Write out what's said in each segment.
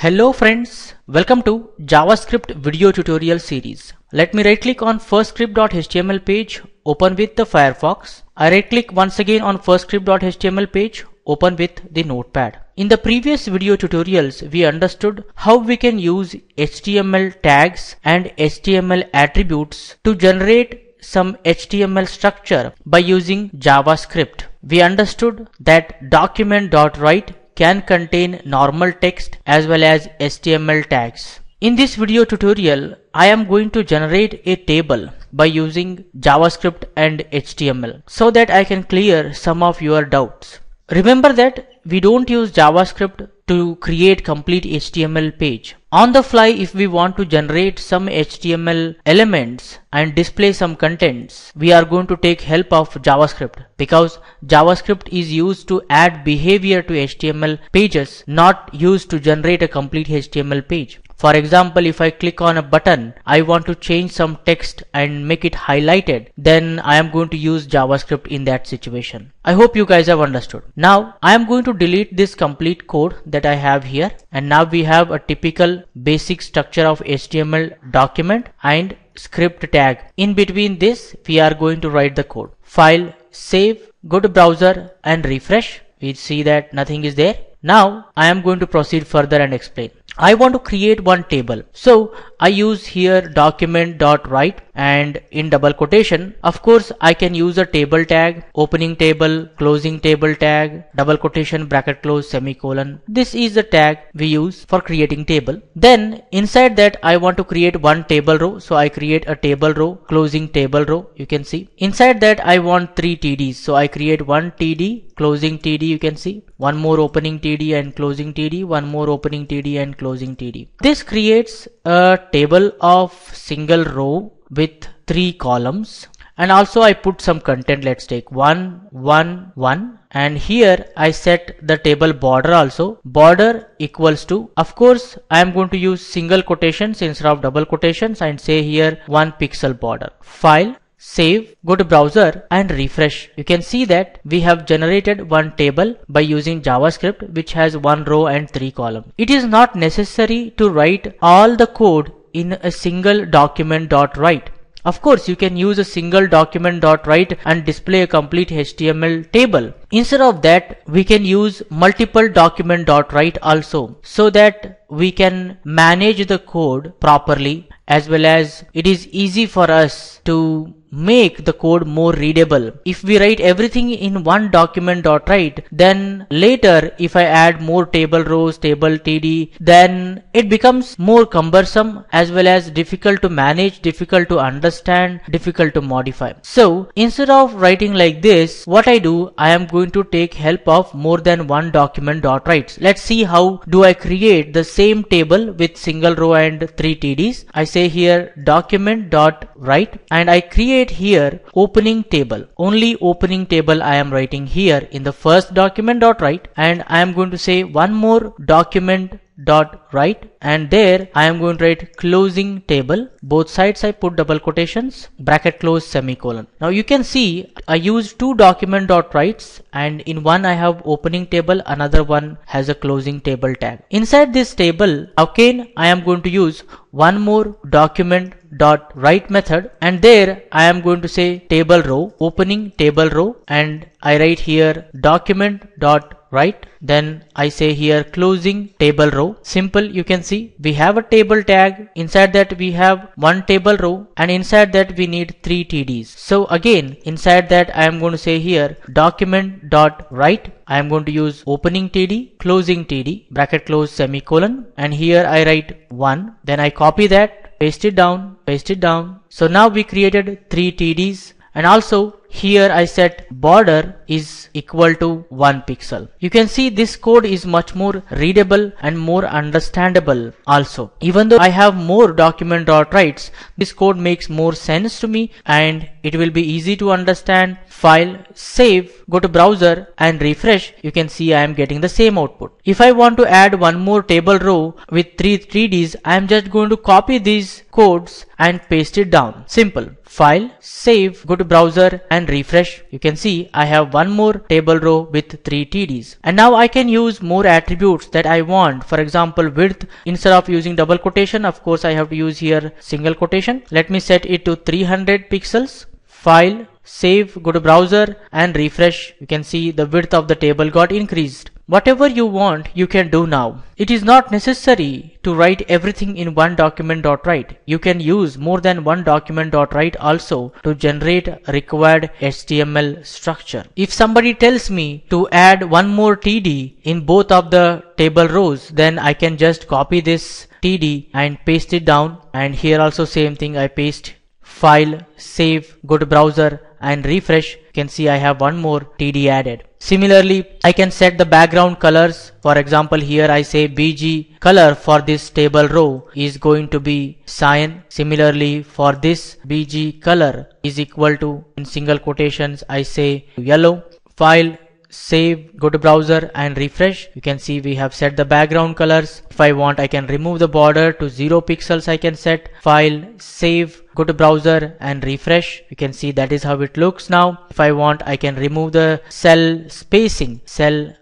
Hello friends, welcome to JavaScript video tutorial series. Let me right click on firstscript.html page, open with the Firefox. I right click once again on firstscript.html page, open with the Notepad. In the previous video tutorials, we understood how we can use HTML tags and HTML attributes to generate some HTML structure by using JavaScript. We understood that document.write can contain normal text as well as HTML tags. In this video tutorial, I am going to generate a table by using JavaScript and HTML so that I can clear some of your doubts. Remember that we don't use JavaScript to create complete HTML page. On the fly, if we want to generate some HTML elements and display some contents, we are going to take help of JavaScript, because JavaScript is used to add behavior to HTML pages, not used to generate a complete HTML page. For example, if I click on a button, I want to change some text and make it highlighted, then I am going to use JavaScript in that situation. I hope you guys have understood. Now I am going to delete this complete code that I have here, and now we have a typical basic structure of HTML document and script tag. In between this, we are going to write the code. File, save, go to browser and refresh. We see that nothing is there. Now I am going to proceed further and explain. I want to create one table. So I use here document.write, and in double quotation, of course, I can use a table tag, opening table, closing table tag, double quotation, bracket close, semicolon. This is the tag we use for creating table. Then inside that, I want to create one table row. So I create a table row, closing table row. You can see inside that I want three TDs. So I create one TD, closing TD. You can see one more opening TD and closing TD, one more opening TD and closing TD. This creates a table of single row with three columns, and also I put some content. Let's take 1, 1, 1, and here I set the table border also. Border equals to, of course, I am going to use single quotations instead of double quotations, and say here 1 pixel border. File, save, go to browser and refresh. You can see that we have generated one table by using JavaScript, which has one row and three columns. It is not necessary to write all the code in a single document.write. Of course, you can use a single document.write and display a complete HTML table. Instead of that, we can use multiple document.write also, so that we can manage the code properly, as well as it is easy for us to make the code more readable. If we write everything in one document.write, then later if I add more table rows, table TD, then it becomes more cumbersome as well as difficult to manage, difficult to understand, difficult to modify. So instead of writing like this, what I do, I am going to take help of more than one document.writes. Let's see how do I create the same table with single row and three TDs. I say here document.write, and I create here opening table. Only opening table I am writing here in the first document.write, and I am going to say one more document.write, and there I am going to write closing table. Both sides I put double quotations, bracket close, semicolon. Now you can see I used two document.writes, and in one I have opening table, another one has a closing table tag. Inside this table, again I am going to use one more document.write method, and there I am going to say table row, opening table row, and I write here document.write, then I say here closing table row. Simple. You can see we have a table tag, inside that we have one table row, and inside that we need three TDs. So again inside that I am going to say here document.write, I am going to use opening TD, closing TD, bracket close, semicolon, and here I write 1, then I copy that, paste it down, paste it down. So now we created three TDs, and also here I set border is equal to 1 pixel. You can see this code is much more readable and more understandable also. Even though I have more document.writes, this code makes more sense to me and it will be easy to understand. File, save, go to browser and refresh. You can see I am getting the same output. If I want to add one more table row with three TDs, I am just going to copy these codes and paste it down. Simple. File, Save, go to Browser and refresh. You can see I have one more table row with 3 TDs. And now I can use more attributes that I want. For example, width. Instead of using double quotation, of course I have to use here single quotation. Let me set it to 300 pixels. File, Save, go to Browser and refresh. You can see the width of the table got increased. Whatever you want, you can do now. It is not necessary to write everything in one document.write. You can use more than one document.write also to generate required HTML structure. If somebody tells me to add one more TD in both of the table rows, then I can just copy this TD and paste it down. And here also same thing, I paste. File, Save, go to Browser and refresh. You can see I have one more TD added. Similarly, I can set the background colors. For example, here I say BG color for this table row is going to be cyan. Similarly, for this BG color is equal to, in single quotations, I say yellow. File, Save, go to Browser and refresh. You can see we have set the background colors. If I want, I can remove the border to 0 pixels. I can set. File, Save, go to Browser and refresh. You can see that is how it looks now. If I want, I can remove the cell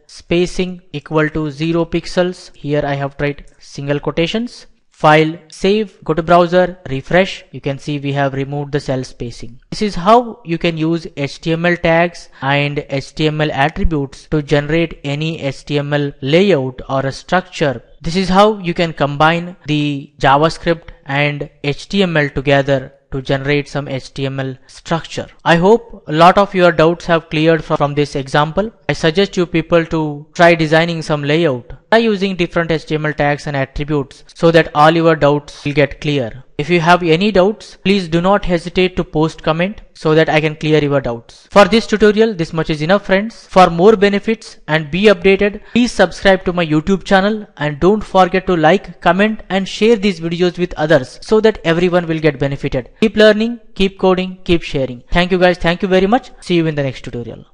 spacing equal to 0 pixels. Here I have tried single quotations. File, Save, go to Browser, refresh. You can see we have removed the cell spacing. This is how you can use HTML tags and HTML attributes to generate any HTML layout or a structure. This is how you can combine the JavaScript and HTML together to generate some HTML structure. I hope a lot of your doubts have cleared from this example. I suggest you people to try designing some layout by using different HTML tags and attributes so that all your doubts will get clear. If you have any doubts, please do not hesitate to post comment so that I can clear your doubts. For this tutorial, this much is enough, friends. For more benefits and be updated, please subscribe to my YouTube channel and don't forget to like, comment and share these videos with others so that everyone will get benefited. Keep learning, keep coding, keep sharing. Thank you guys. Thank you very much. See you in the next tutorial.